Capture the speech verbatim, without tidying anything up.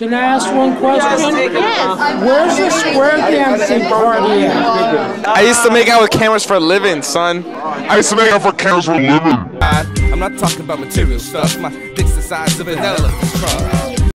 Can I ask one question? Yes. Where's the square dancing party at? I used to make out with cameras for a living, son. I used to make out for cameras for a living. I'm not talking about material stuff. My dick's the size of an elephant's trunk.